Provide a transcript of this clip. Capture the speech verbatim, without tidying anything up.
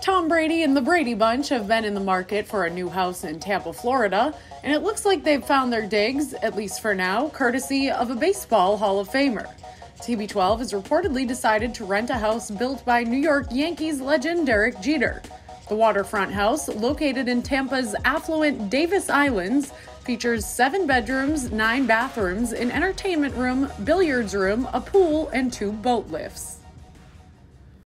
Tom Brady and the Brady Bunch have been in the market for a new house in Tampa, Florida, and it looks like they've found their digs, at least for now, courtesy of a baseball Hall of Famer. T B twelve has reportedly decided to rent a house built by New York Yankees legend Derek Jeter. The waterfront house, located in Tampa's affluent Davis Islands, features seven bedrooms, nine bathrooms, an entertainment room, billiards room, a pool, and two boat lifts.